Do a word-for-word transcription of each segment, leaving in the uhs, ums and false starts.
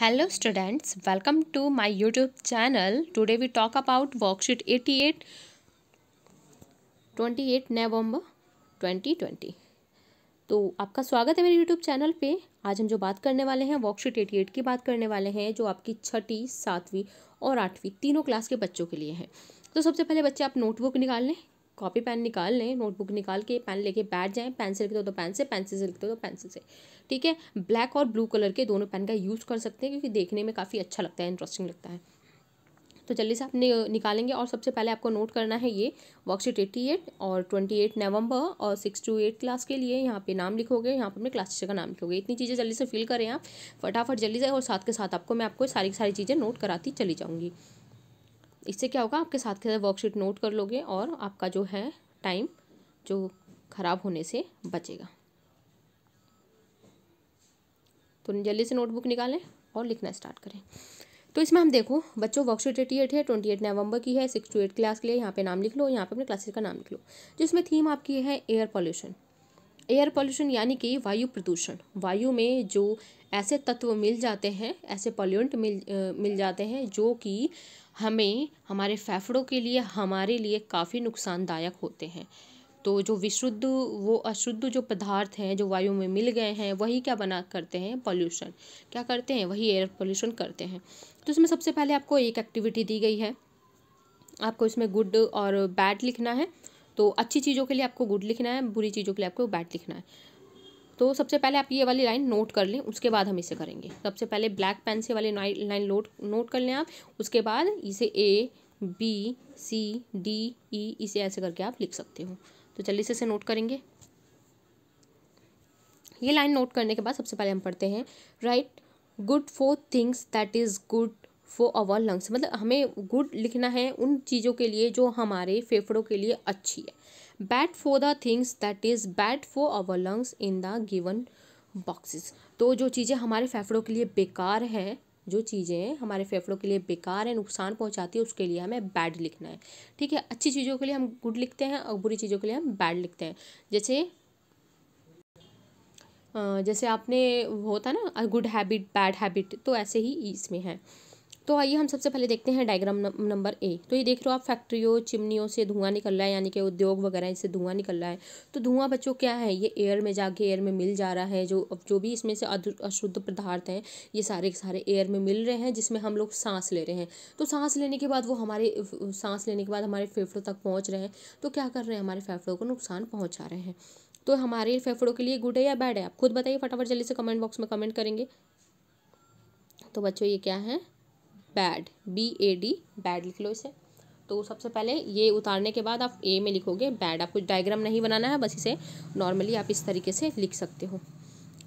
Hello students, welcome to my YouTube channel. Today we talk about worksheet eighty-eight, twenty-eight November twenty twenty. तो आपका स्वागत है मेरे YouTube channel पे. आज हम जो बात करने वाले हैं वर्कशीट अट्ठासी की बात करने वाले हैं, जो आपकी छठी, सातवीं और आठवीं तीनों क्लास के बच्चों के लिए हैं. तो सबसे पहले बच्चे आप नोटबुक निकाल लें, कॉपी पेन निकाल लें, नोटबुक निकाल के पेन लेके बैठ जाएं. पेन से लिखते हो तो पेन से, पेंसिल से लिखते हो तो पेंसिल से. ठीक है, ब्लैक और ब्लू कलर के दोनों पेन का यूज़ कर सकते हैं क्योंकि देखने में काफ़ी अच्छा लगता है, इंटरेस्टिंग लगता है. तो जल्दी से आप निकालेंगे और सबसे पहले आपको नोट करना है ये वर्कशीट अट्ठासी और अट्ठाईस नवंबर और सिक्स टू एट क्लास के लिए यहाँ पे नाम लिखोगे, यहाँ पर अपने क्लास टीचर का नाम लिखोगे. इतनी चीज़ें जल्दी से फिल करें आप फटाफट जल्दी से, और साथ के साथ आपको मैं आपको सारी सारी चीज़ें नोट कराती चली जाऊँगी. इससे क्या होगा, आपके साथ के साथ वर्कशीट नोट कर लोगे और आपका जो है टाइम जो ख़राब होने से बचेगा. तो जल्दी से नोटबुक निकालें और लिखना स्टार्ट करें. तो इसमें हम देखो बच्चों वर्कशीट अट्ठासी है, अट्ठाईस नवंबर की है, सिक्स टू एट क्लास के लिए. यहाँ पे नाम लिख लो, यहाँ पे अपने क्लासेस का नाम लिख लो. जिसमें थीम आपकी है एयर पॉल्यूशन. एयर पॉल्यूशन यानी कि वायु प्रदूषण. वायु में जो ऐसे तत्व मिल जाते हैं, ऐसे पॉल्यूएंट मिल मिल जाते हैं जो कि हमें, हमारे फेफड़ों के लिए, हमारे लिए काफ़ी नुकसानदायक होते हैं. तो जो विशुद्ध वो अशुद्ध जो पदार्थ हैं जो वायु में मिल गए हैं, वही क्या बना करते हैं, पॉल्यूशन क्या करते हैं, वही एयर पॉल्यूशन करते हैं. तो इसमें सबसे पहले आपको एक एक्टिविटी दी गई है, आपको इसमें गुड और बैड लिखना है. तो अच्छी चीज़ों के लिए आपको गुड लिखना है, बुरी चीज़ों के लिए आपको बैड लिखना है. तो सबसे पहले आप ये वाली लाइन नोट कर लें, उसके बाद हम इसे करेंगे. सबसे पहले ब्लैक पेन से वाली लाइन नोट नोट कर लें आप, उसके बाद इसे A B C D E इसे ऐसे करके आप लिख सकते हो. तो चलिए इसे नोट करेंगे. ये लाइन नोट करने के बाद सबसे पहले हम पढ़ते हैं right good for things that is good for our lungs. मतलब हमें गुड लिखना है उन चीज़ों के लिए जो हमारे फेफड़ों के लिए अच्छी है. Bad for the things that is bad for our lungs in the given boxes. तो जो चीज़ें हमारे फेफड़ों के लिए बेकार हैं, जो चीज़ें हमारे फेफड़ों के लिए बेकार है, नुकसान पहुंचाती है, उसके लिए हमें बैड लिखना है. ठीक है, अच्छी चीज़ों के लिए हम गुड लिखते हैं और बुरी चीज़ों के लिए हम बैड लिखते हैं. जैसे जैसे आपने होता ना गुड हैबिट, बैड हैबिट, तो ऐसे ही इसमें है. तो आइए हम सबसे पहले देखते हैं डायग्राम नंबर ए. तो ये देख रहे हो आप, फैक्ट्रियों, चिमनियों से धुआं निकल रहा है, यानी कि उद्योग वगैरह इससे धुआं निकल रहा है. तो धुआं बच्चों क्या है, ये एयर में जाके एयर में मिल जा रहा है. जो जो भी इसमें से अशुद्ध पदार्थ हैं ये सारे सारे एयर में मिल रहे हैं, जिसमें हम लोग सांस ले रहे हैं. तो सांस लेने के बाद वो हमारे सांस लेने के बाद हमारे फेफड़ों तक पहुँच रहे हैं. तो क्या कर रहे हैं, हमारे फेफड़ों को नुकसान पहुँचा रहे हैं. तो हमारे फेफड़ों के लिए गुड है या बैड है, आप खुद बताइए फटाफट जल्दी से कमेंट बॉक्स में कमेंट करेंगे. तो बच्चों ये क्या है, bad, B A D, bad लिख लो इसे. तो सबसे पहले ये उतारने के बाद आप ए में लिखोगे बैड. आप कुछ डायग्राम नहीं बनाना है, बस इसे नॉर्मली आप इस तरीके से लिख सकते हो.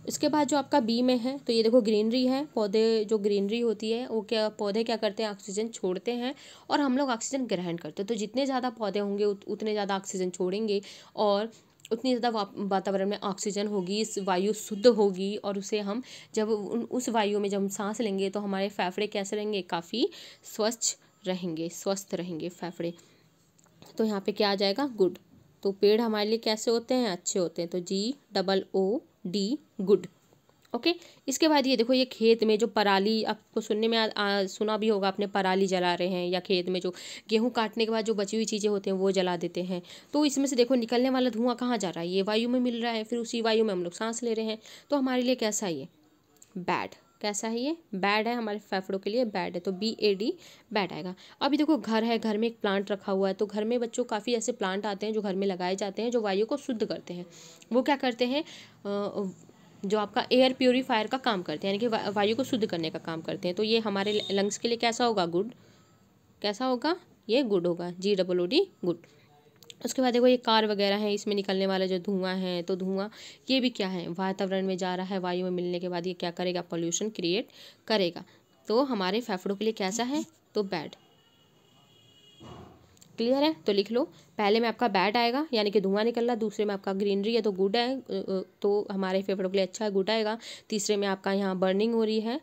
इसके बाद जो आपका बी में है, तो ये देखो ग्रीनरी है. पौधे, जो ग्रीनरी होती है वो क्या, पौधे क्या करते हैं, ऑक्सीजन छोड़ते हैं और हम लोग ऑक्सीजन ग्रहण करते हैं. तो जितने ज़्यादा पौधे होंगे उत, उतने ज़्यादा ऑक्सीजन छोड़ेंगे और उतनी ज़्यादा वातावरण में ऑक्सीजन होगी, इस वायु शुद्ध होगी. और उसे हम जब उस वायु में जब हम सांस लेंगे तो हमारे फेफड़े कैसे रहेंगे, काफ़ी स्वच्छ रहेंगे, स्वस्थ रहेंगे फेफड़े. तो यहाँ पे क्या आ जाएगा, गुड. तो पेड़ हमारे लिए कैसे होते हैं, अच्छे होते हैं. तो G double O D, good. Okay, इसके बाद ये देखो, ये खेत में जो पराली, आपको सुनने में आ, आ, सुना भी होगा आपने, पराली जला रहे हैं, या खेत में जो गेहूं काटने के बाद जो बची हुई चीज़ें होती हैं वो जला देते हैं. तो इसमें से देखो निकलने वाला धुआं कहाँ जा रहा है, ये वायु में मिल रहा है, फिर उसी वायु में हम लोग सांस ले रहे हैं. तो हमारे लिए कैसा है ये, बैड. कैसा है ये, बैड है, हमारे फेफड़ों के लिए बैड है. तो बी ए डी, बैड आएगा. अभी देखो घर है, घर में एक प्लांट रखा हुआ है. तो घर में बच्चों काफ़ी ऐसे प्लांट आते हैं जो घर में लगाए जाते हैं, जो वायु को शुद्ध करते हैं. वो क्या करते हैं, जो आपका एयर प्योरीफायर का काम करते हैं, यानी कि वायु को शुद्ध करने का काम करते हैं. तो ये हमारे लंग्स के लिए कैसा होगा, गुड. कैसा होगा ये, गुड होगा. G double O D, good. उसके बाद देखो ये कार वगैरह है, इसमें निकलने वाला जो धुआं है, तो धुआं ये भी क्या है, वातावरण में जा रहा है, वायु में मिलने के बाद ये क्या करेगा, पॉल्यूशन क्रिएट करेगा. तो हमारे फेफड़ों के लिए कैसा है, तो बैड. क्लियर है, तो लिख लो. पहले में आपका बैड आएगा यानी कि धुआं निकल रहा, दूसरे में आपका ग्रीनरी है तो गुड है, तो हमारे फेफड़ों के लिए अच्छा है, गुड आएगा. तीसरे में आपका यहाँ बर्निंग हो रही है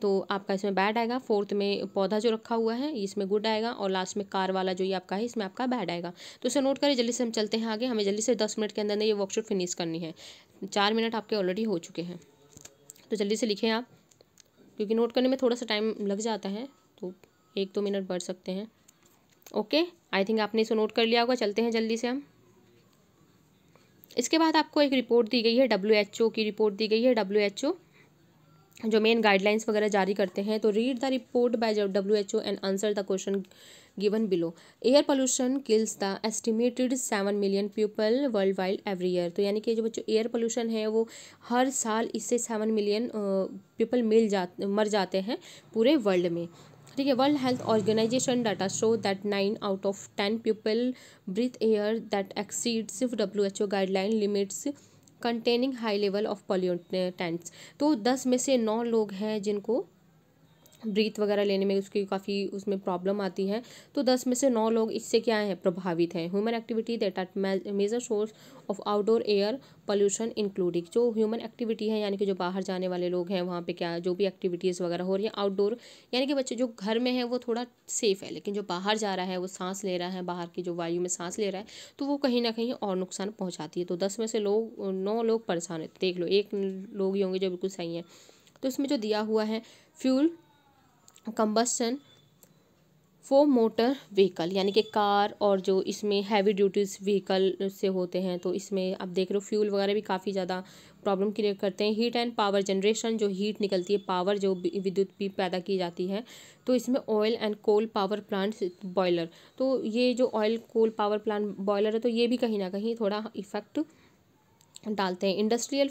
तो आपका इसमें बैड आएगा. फोर्थ में पौधा जो रखा हुआ है इसमें गुड आएगा, और लास्ट में कार वाला जो ये आपका है इसमें आपका बैड आएगा. तो इसे नोट करें, जल्दी से हम चलते हैं आगे. हमें जल्दी से दस मिनट के अंदर ये वर्कशीट फिनिश करनी है, चार मिनट आपके ऑलरेडी हो चुके हैं. तो जल्दी से लिखें आप. क्योंकि नोट करने में थोड़ा सा टाइम लग जाता है, तो एक दो मिनट बढ़ सकते हैं। ओके, आई थिंक आपने इसको नोट कर लिया होगा। चलते हैं जल्दी से हम। इसके बाद आपको एक रिपोर्ट दी गई है, डब्ल्यू एच ओ की रिपोर्ट दी गई है। डब्ल्यू एच ओ जो मेन गाइडलाइंस वगैरह जारी करते हैं, तो read the report by W H O and answer the question given below. Air pollution kills the estimated seven million people worldwide every year. तो यानी कि जो बच्चों एयर पोल्यूशन है वो हर साल इससे सेवन मिलियन पीपल मिल जा मर जाते हैं पूरे वर्ल्ड में। ठीक है, world health organisation data show that nine out of ten people breathe air that exceeds W H O guideline limits containing high level of pollutants. तो दस में से नौ लोग हैं जिनको ब्रीथ वगैरह लेने में उसकी काफ़ी उसमें प्रॉब्लम आती है, तो दस में से नौ लोग इससे क्या है प्रभावित हैं। Human activity that are major source of outdoor air pollution including. जो ह्यूमन एक्टिविटी है यानी कि जो बाहर जाने वाले लोग हैं वहाँ पे क्या जो भी एक्टिविटीज़ वगैरह हो रही है आउटडोर, यानी कि बच्चे जो घर में है वो थोड़ा सेफ़ है, लेकिन जो बाहर जा रहा है वो सांस ले रहा है, बाहर की जो वायु में सांस ले रहा है, तो वो कहीं ना कहीं और नुकसान पहुँचाती है। तो दस में से लोग नौ लोग परेशान है। देख लो, एक लोग ही होंगे जो बिल्कुल सही है। तो इसमें जो दिया हुआ है fuel combustion for motor vehicle, यानी कि कार और जो इसमें हैवी ड्यूटीज व्हीकल से होते हैं, तो इसमें आप देख रहे हो फ्यूल वगैरह भी काफ़ी ज़्यादा प्रॉब्लम क्रिएट करते हैं। हीट एंड पावर जनरेशन, जो हीट निकलती है, पावर जो विद्युत भी पैदा की जाती है, तो इसमें oil and coal power plants boiler. तो ये जो oil coal power plant boiler है, तो ये भी कहीं ना कहीं थोड़ा इफेक्ट डालते हैं। Industrial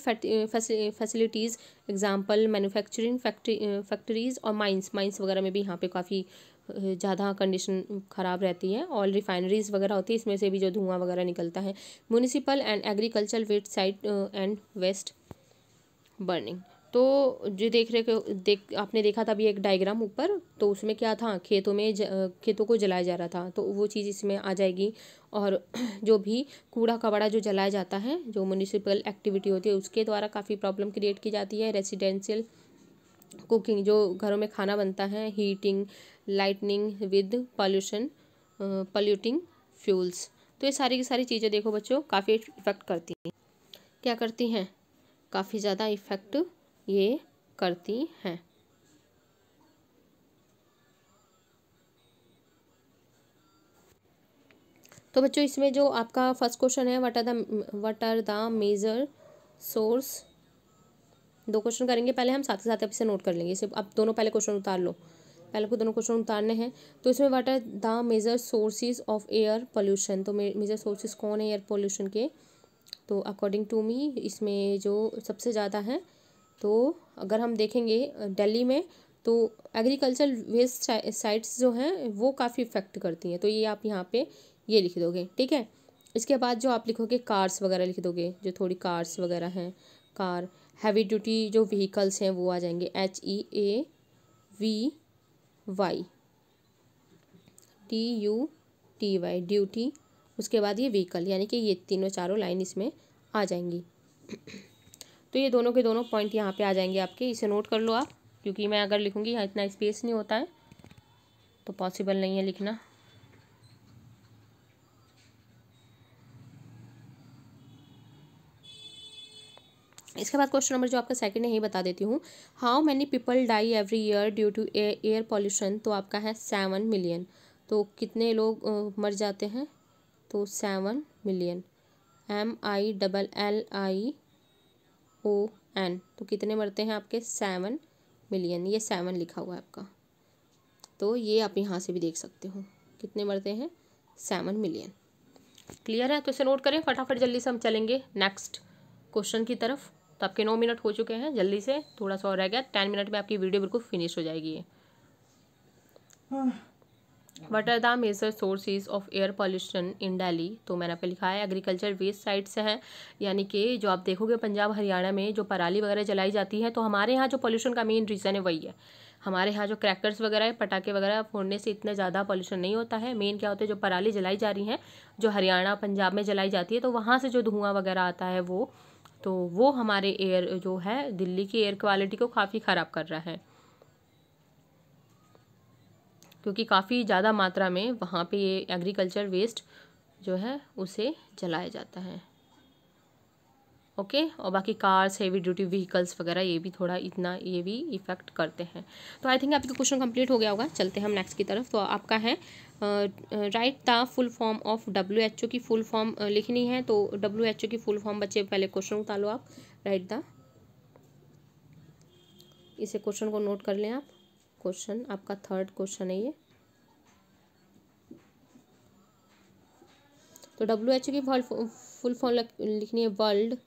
facilities example manufacturing factory factories और माइंस माइंस वगैरह में भी यहाँ पे काफ़ी ज़्यादा कंडीशन ख़राब रहती है। और रिफाइनरीज़ वगैरह होती है, इसमें से भी जो धुआं वगैरह निकलता है। Municipal and agriculture waste site and waste burning. तो जो देख रहे देख आपने देखा था अभी एक डायग्राम ऊपर, तो उसमें क्या था, खेतों में ज, खेतों को जलाया जा रहा था, तो वो चीज़ इसमें आ जाएगी। और जो भी कूड़ा कबाड़ा जो जलाया जाता है, जो म्यूनिसिपल एक्टिविटी होती है, उसके द्वारा काफ़ी प्रॉब्लम क्रिएट की जाती है। रेसिडेंशियल कुकिंग, जो घरों में खाना बनता है, heating lightning with pollution polluting fuels. तो ये सारी की सारी चीज़ें देखो बच्चों काफ़ी इफेक्ट करती हैं, क्या करती हैं, काफ़ी ज़्यादा इफेक्ट ये करती हैं। तो बच्चों इसमें जो आपका फर्स्ट क्वेश्चन है, what are the what are the major source, दो क्वेश्चन करेंगे पहले हम, साथ ही साथ आप इसे नोट कर लेंगे। इसे आप दोनों पहले क्वेश्चन उतार लो, पहले को दोनों क्वेश्चन उतारने हैं। तो इसमें what are the major sources of air pollution, तो मेजर सोर्सेज कौन है एयर पोल्यूशन के। तो अकॉर्डिंग टू मी इसमें जो सबसे ज़्यादा है, तो अगर हम देखेंगे दिल्ली में, तो एग्रीकल्चर वेस्ट साइट्स जो हैं वो काफ़ी इफेक्ट करती हैं, तो ये आप यहाँ पे ये लिख दोगे। ठीक है, इसके बाद जो आप लिखोगे कार्स वगैरह लिख दोगे, जो थोड़ी कार्स वगैरह हैं, कार हैवी ड्यूटी जो व्हीकल्स हैं वो आ जाएंगे, H E A V Y D U T Y duty, उसके बाद ये व्हीकल, यानी कि ये तीनों चारों लाइन इसमें आ जाएंगी। तो ये दोनों के दोनों पॉइंट यहाँ पे आ जाएंगे आपके। इसे नोट कर लो आप, क्योंकि मैं अगर लिखूँगी यहाँ इतना स्पेस नहीं होता है, तो पॉसिबल नहीं है लिखना। इसके बाद क्वेश्चन नंबर जो आपका सेकंड है ये बता देती हूँ, how many people die every year due to air pollution. तो आपका है सेवन मिलियन, तो कितने लोग uh, मर जाते हैं, तो seven million, M I double L I O N, तो कितने मरते हैं आपके सेवन मिलियन, ये सेवन लिखा हुआ है आपका, तो ये आप यहाँ से भी देख सकते हो कितने मरते हैं, सेवन मिलियन। क्लियर है, तो इसे नोट करें फटाफट, जल्दी से हम चलेंगे नेक्स्ट क्वेश्चन की तरफ। तो आपके नौ मिनट हो चुके हैं, जल्दी से, थोड़ा सा और रह गया, टेन मिनट में आपकी वीडियो बिल्कुल फिनिश हो जाएगी। What are the major sources of air pollution in Delhi, तो मैंने आपको लिखा है एग्रीकल्चर वेस्ट साइट्स हैं, यानी कि जो आप देखोगे पंजाब हरियाणा में जो पराली वगैरह जलाई जाती है, तो हमारे यहाँ जो पॉल्यूशन का मेन रीज़न है वही है। हमारे यहाँ जो क्रैकर्स वगैरह पटाखे वगैरह फोड़ने से इतना ज़्यादा पॉल्यूशन नहीं होता है। मेन क्या होता है, जो पराली जलाई जा रही है जो हरियाणा पंजाब में जलाई जाती है, तो वहाँ से जो धुआँ वगैरह आता है वो तो वो हमारे एयर जो है दिल्ली की एयर क्वालिटी को काफ़ी ख़राब कर रहा है, क्योंकि काफ़ी ज़्यादा मात्रा में वहाँ पे ये एग्रीकल्चर वेस्ट जो है उसे जलाया जाता है। Okay okay? और बाकी कार्स, हेवी ड्यूटी व्हीकल्स वगैरह ये भी थोड़ा इतना ये भी इफेक्ट करते हैं। तो आई थिंक आपका क्वेश्चन कंप्लीट हो गया होगा। चलते हैं हम नेक्स्ट की तरफ। तो आपका है right the full form of W H O की फुल फॉर्म लिखनी है। तो डब्ल्यू एच ओ की फुल फॉर्म बच्चे पहले क्वेश्चन उतारो आप। राइट द, इसे क्वेश्चन को नोट कर लें आप। क्वेश्चन आपका थर्ड क्वेश्चन है ये। तो डब्ल्यू एच ओ की फुल फॉर्म लिखनी है world,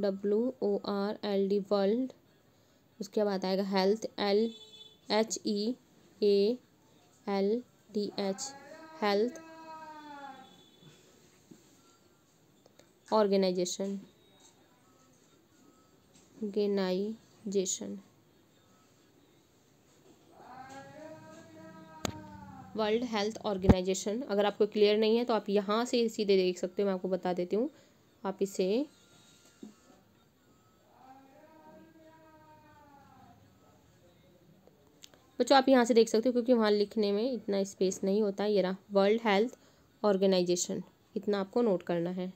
W O R L D world. उसके बाद आएगा health, L H E A L D H health organisation organisation world health organisation. अगर आपको क्लियर नहीं है तो आप यहाँ से सीधे देख सकते हो, मैं आपको बता देती हूँ। आप इसे बच्चों आप यहाँ से देख सकते हो क्योंकि वहाँ लिखने में इतना स्पेस नहीं होता। ये रहा वर्ल्ड हेल्थ ऑर्गेनाइजेशन, इतना आपको नोट करना है।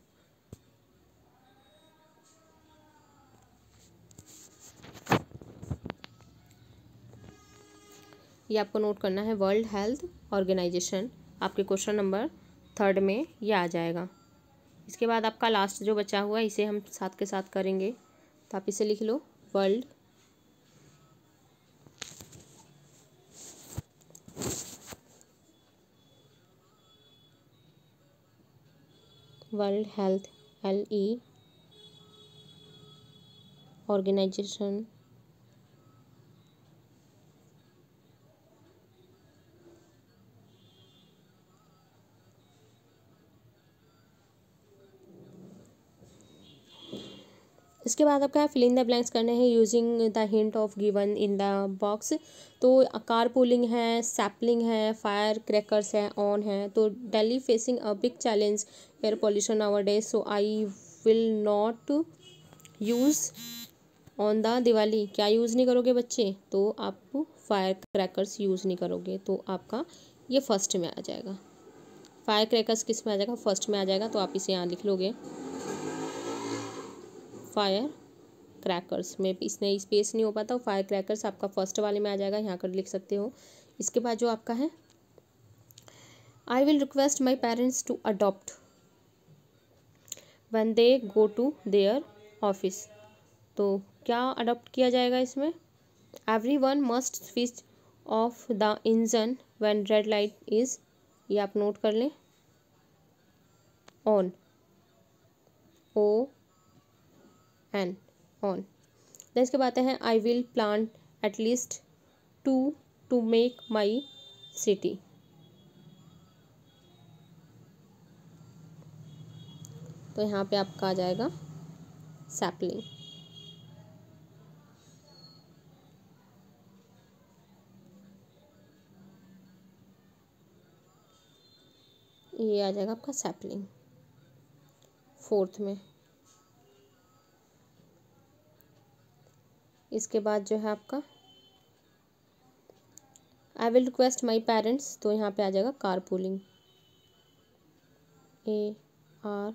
ये आपको नोट करना है वर्ल्ड हेल्थ ऑर्गेनाइजेशन, आपके क्वेश्चन नंबर थर्ड में ये आ जाएगा। इसके बाद आपका लास्ट जो बचा हुआ है इसे हम साथ के साथ करेंगे। तो आप इसे लिख लो world world health L E organisation इसके बाद आपका फिल इन द ब्लैंक्स करने हैं using the hint of given in the box. तो कार पूलिंग है, सैपलिंग है, फायर क्रैकर्स है, ऑन है। तो Delhi facing a big challenge air pollution our day, so I will not use on the Diwali. क्या use नहीं करोगे बच्चे? तो आप फायर क्रैकर्स यूज़ नहीं करोगे। तो आपका ये फर्स्ट में आ जाएगा। फायर क्रैकर्स किस में आ जाएगा? फर्स्ट में आ जाएगा। तो आप इसे यहाँ लिख लोगे फायर क्रैकर्स में। इसमें स्पेस नहीं हो पाता, फायर क्रैकर्स आपका फर्स्ट वाले में आ जाएगा, यहाँ कर लिख सकते हो। इसके बाद जो आपका है I will request my parents to adopt when they go to their office. तो क्या अडॉप्ट किया जाएगा इसमें? Every one must switch off the engine when red light is, ये आप नोट कर लें, on O N on. Then इसके बाद है I will plant at least two to make my city. तो यहाँ पे आपका आ जाएगा सैपलिंग। ये आ जाएगा आपका सैपलिंग फोर्थ में। इसके बाद जो है आपका I will request my parents, तो यहाँ पे आ जाएगा car pooling, A R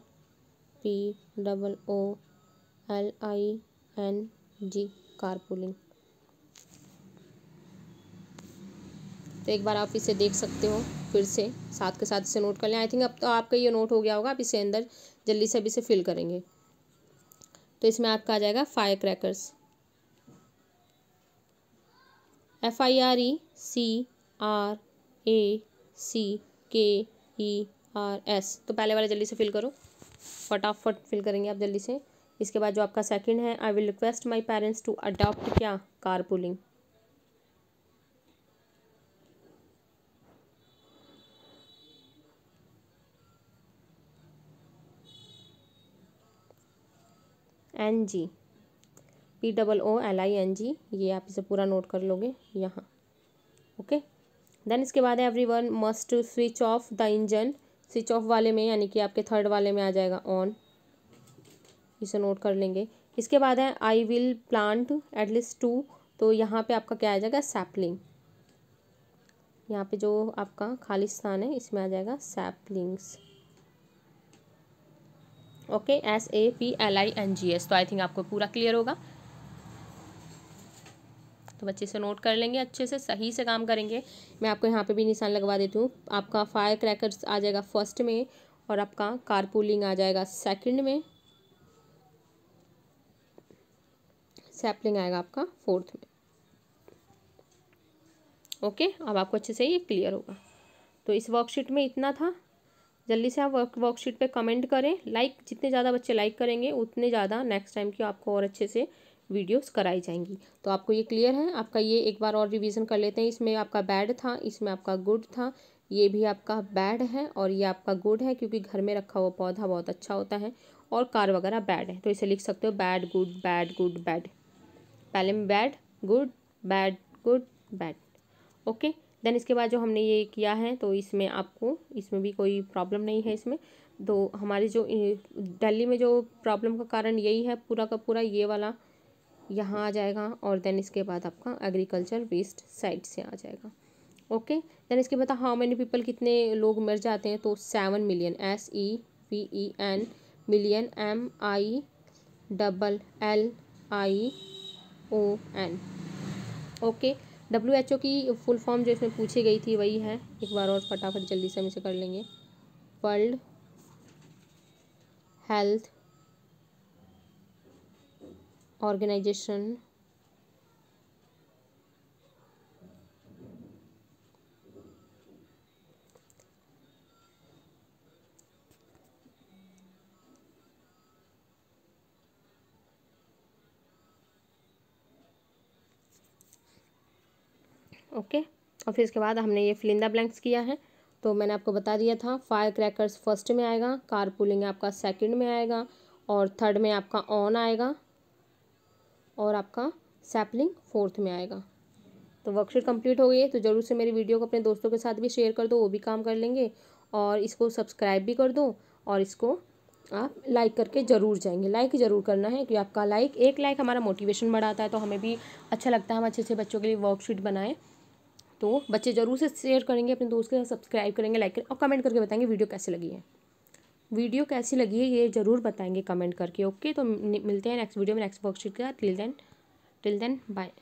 P double O L I N G car pooling. तो एक बार आप इसे देख सकते हो फिर से, साथ के साथ इसे नोट कर लें। आई थिंक अब तो आपका ये नोट हो गया होगा। आप इसे अंदर जल्दी से अभी इसे फिल करेंगे। तो इसमें आपका आ जाएगा fire crackers, F I R E C R A C K E R S. तो पहले वाले जल्दी से फिल करो, फटाफट फिल करेंगे आप जल्दी से। इसके बाद जो आपका सेकंड है I will request my parents to adopt क्या? Car pooling. N G P double O L I N G, ये आप इसे पूरा नोट कर लोगे यहाँ। ओके, देन इसके बाद है every one must switch off the engine. Switch off वाले में यानी कि आपके थर्ड वाले में आ जाएगा ऑन, इसे नोट कर लेंगे। इसके बाद है I will plant at least two, तो यहाँ पे आपका क्या आ जाएगा? सैपलिंग। यहाँ पे जो आपका खाली स्थान है इसमें आ जाएगा saplings. Okay, S A P L I N G S. तो आई थिंक आपको पूरा क्लियर होगा, तो बच्चे से नोट कर लेंगे, अच्छे से सही से काम करेंगे। मैं आपको यहाँ पे भी निशान लगवा देती हूँ। आपका फायर क्रैकर्स आ जाएगा फर्स्ट में और आपका कारपूलिंग आ जाएगा सेकंड में, सैपलिंग आएगा आपका फोर्थ में। ओके, अब आपको अच्छे से ये क्लियर होगा। तो इस वर्कशीट में इतना था। जल्दी से आप वर्क वर्कशीट पे कमेंट करें, लाइक, जितने ज़्यादा बच्चे लाइक करेंगे उतने ज़्यादा नेक्स्ट टाइम की आपको और अच्छे से वीडियोस कराई जाएंगी। तो आपको ये क्लियर है। आपका ये एक बार और रिवीजन कर लेते हैं। इसमें आपका बैड था, इसमें आपका गुड था, ये भी आपका बैड है और ये आपका गुड है, क्योंकि घर में रखा हुआ पौधा बहुत अच्छा होता है। और कार वगैरह बैड है, तो इसे लिख सकते हो bad good bad good bad. पहले में bad good bad good bad. Okay, then इसके बाद जो हमने ये किया है, तो इसमें आपको इसमें भी कोई प्रॉब्लम नहीं है। इसमें तो हमारी जो दिल्ली में जो प्रॉब्लम का कारण यही है, पूरा का पूरा ये वाला यहाँ आ जाएगा और देन इसके बाद आपका एग्रीकल्चर वेस्ट साइड से आ जाएगा। ओके, देन इसके बाद हाउ मेनी पीपल, कितने लोग मर जाते हैं, तो seven million, S E P E N million, M I double L I O N. Okay, W H O की फुल फॉर्म जो इसमें पूछी गई थी वही है। एक बार और फटाफट जल्दी से हम इसे कर लेंगे। World health organisation okay okay. और फिर इसके बाद हमने ये फिलिंदा ब्लैंक्स किया है। तो मैंने आपको बता दिया था, फायर क्रैकर्स फर्स्ट में आएगा, कार पुलिंग आपका सेकंड में आएगा और थर्ड में आपका ऑन आएगा और आपका सैपलिंग फोर्थ में आएगा। तो वर्कशीट कंप्लीट हो गई है। तो ज़रूर से मेरी वीडियो को अपने दोस्तों के साथ भी शेयर कर दो, वो भी काम कर लेंगे। और इसको सब्सक्राइब भी कर दो और इसको आप लाइक करके ज़रूर जाएंगे, लाइक ज़रूर करना है, क्योंकि आपका लाइक, एक लाइक हमारा मोटिवेशन बढ़ाता है, तो हमें भी अच्छा लगता है हम अच्छे से बच्चों के लिए वर्कशीट बनाएँ। तो बच्चे ज़रूर से शेयर करेंगे अपने दोस्त के साथ, सब्सक्राइब करेंगे, लाइक करेंगे और कमेंट करके बताएंगे वीडियो कैसी लगी है। वीडियो कैसी लगी है ये ज़रूर बताएंगे कमेंट करके। ओके, तो मिलते हैं नेक्स्ट वीडियो में, नेक्स्ट वर्कशीट का। Till then till then bye.